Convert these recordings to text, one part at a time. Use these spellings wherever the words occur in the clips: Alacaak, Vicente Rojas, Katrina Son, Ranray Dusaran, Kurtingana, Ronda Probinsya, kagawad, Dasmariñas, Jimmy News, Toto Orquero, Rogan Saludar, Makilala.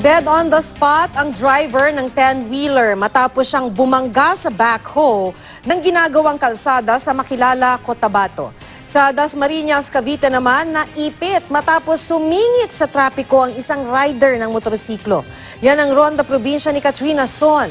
Dead on the spot ang driver ng 10-wheeler matapos siyang bumangga sa backhoe ng ginagawang kalsada sa Makilala, Cotabato. Sa Dasmariñas, Cavite naman, naipit matapos sumingit sa trapiko ang isang rider ng motorsiklo. Yan ang Ronda Probinsya ni Katrina Son.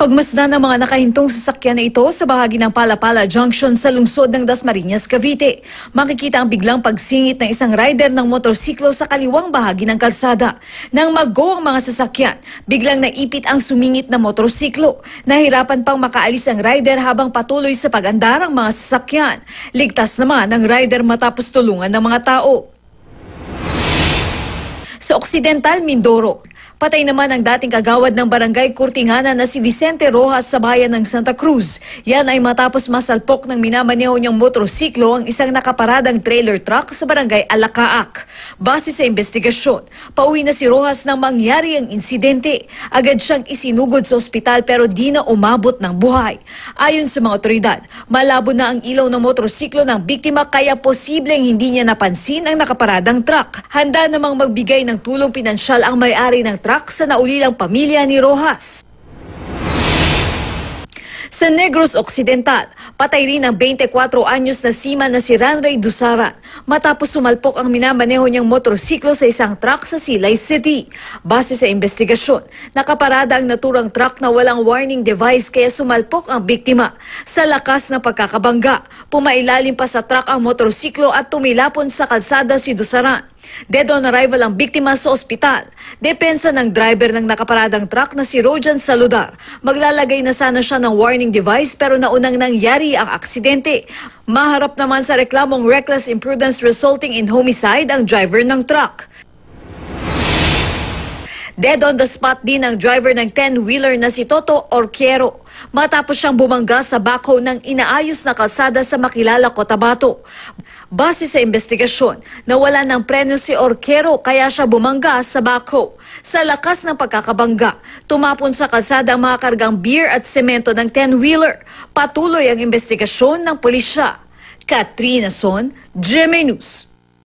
Pagmasdan ng mga nakahintong sasakyan na ito sa bahagi ng Palapala Junction sa lungsod ng Dasmariñas, Cavite. Makikita ang biglang pagsingit ng isang rider ng motorsiklo sa kaliwang bahagi ng kalsada. Nang mag-go ang mga sasakyan, biglang naipit ang sumingit na motorsiklo. Nahirapan pang makaalis ang rider habang patuloy sa pag-andar ang mga sasakyan. Ligtas naman ang rider matapos tulungan ng mga tao. Sa Occidental, Mindoro, patay naman ang dating kagawad ng barangay Kurtingana na si Vicente Rojas sa bayan ng Santa Cruz. Yan ay matapos masalpok ng minamaneho niyang motorsiklo ang isang nakaparadang trailer truck sa barangay Alacaak. Base sa investigasyon, pauwi na si Rojas nang mangyari ang insidente. Agad siyang isinugod sa ospital pero di na umabot ng buhay. Ayon sa mga otoridad, malabo na ang ilaw ng motorsiklo ng biktima kaya posibleng hindi niya napansin ang nakaparadang truck. Handa namang magbigay ng tulong pinansyal ang may-ari ng truck sa naulilang pamilya ni Rojas. Sa Negros Occidental, patay rin ang 24 anyos na seaman na si Ranray Dusaran matapos sumalpok ang minamaneho niyang motorsiklo sa isang truck sa Silay City. Base sa investigasyon, nakaparada ang naturang truck na walang warning device kaya sumalpok ang biktima. Sa lakas ng pagkakabangga, pumailalim pa sa truck ang motorsiklo at tumilapon sa kalsada si Dusaran. Dead on arrival ang biktima sa ospital. Depensa ng driver ng nakaparadang truck na si Rogan Saludar. Maglalagay na sana siya ng warning device pero naunang nangyari ang aksidente. Maharap naman sa reklamong reckless imprudence resulting in homicide ang driver ng truck. Dead on the spot din ang driver ng 10-wheeler na si Toto Orquero matapos siyang bumangga sa backhoe ng inaayos na kalsada sa Makilala, Cotabato. Base sa investigasyon, nawala ng preno si Orquero kaya siya bumangga sa backhoe. Sa lakas ng pagkakabangga, tumapon sa kalsada ang mga kargang beer at semento ng 10-wheeler. Patuloy ang investigasyon ng pulisya. Katrina Son, Jimmy News.